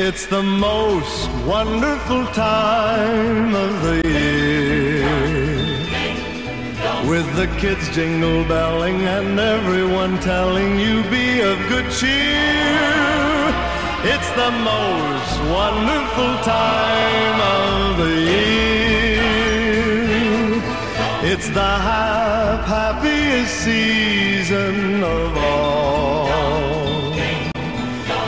It's the most wonderful time of the year, with the kids jingle belling and everyone telling you be of good cheer. It's the most wonderful time of the year. It's the happiest season of all,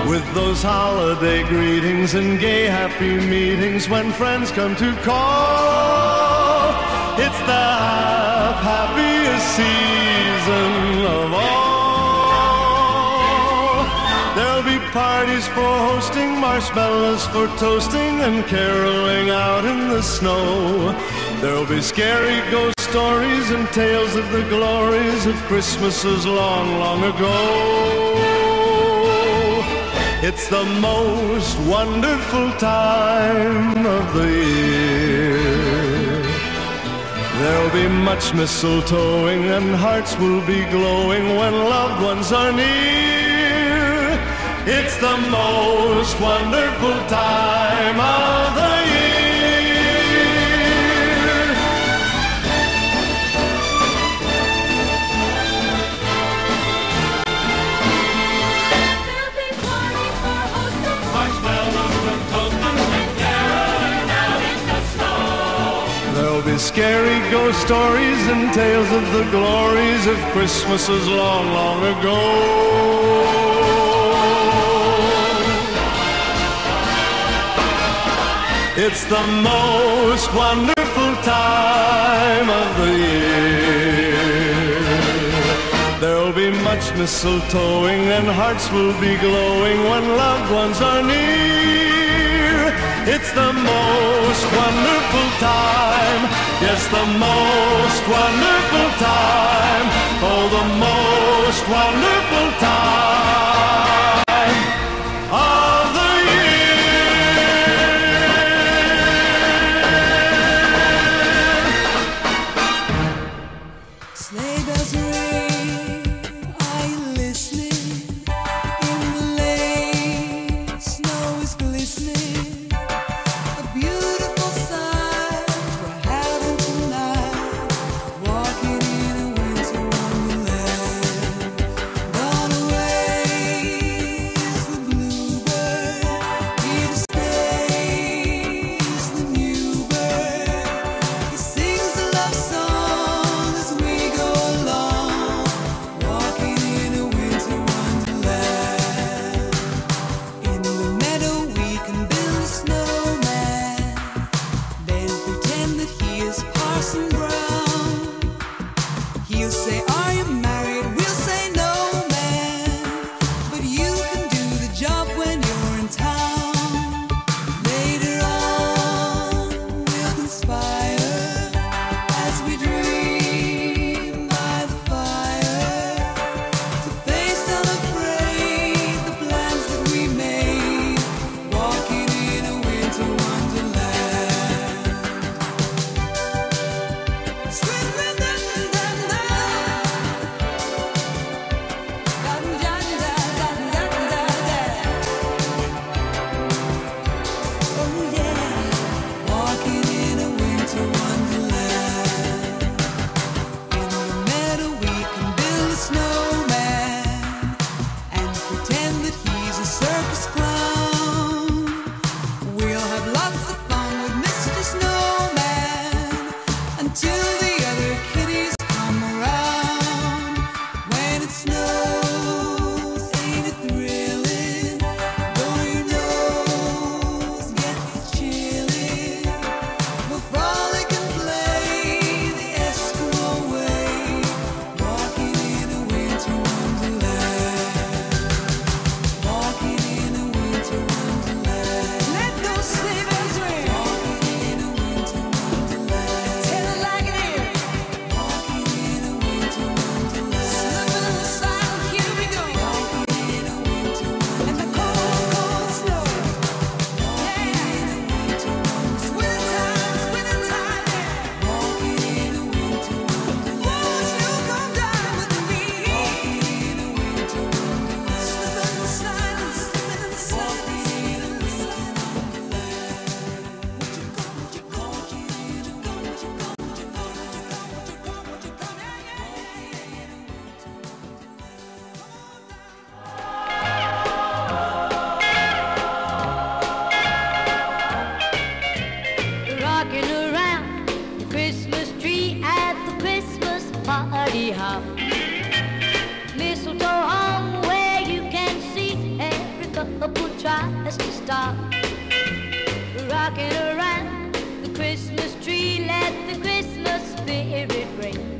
with those holiday greetings and gay happy meetings when friends come to call. It's the happiest season of all. There'll be parties for hosting, marshmallows for toasting, and caroling out in the snow. There'll be scary ghost stories and tales of the glories of Christmases long, long ago. It's the most wonderful time of the year. There'll be much mistletoeing and hearts will be glowing when loved ones are near. It's the most wonderful time of the year. There'll be scary ghost stories and tales of the glories of Christmases long, long ago. It's the most wonderful time of the year. There'll be much mistletoeing and hearts will be glowing when loved ones are near. It's the most wonderful time. Yes, the most wonderful time. Oh, the most wonderful time of the year. hurry hop. Mistletoe home where you can see every couple tries to stop. Rocking around the Christmas tree, let the Christmas spirit ring.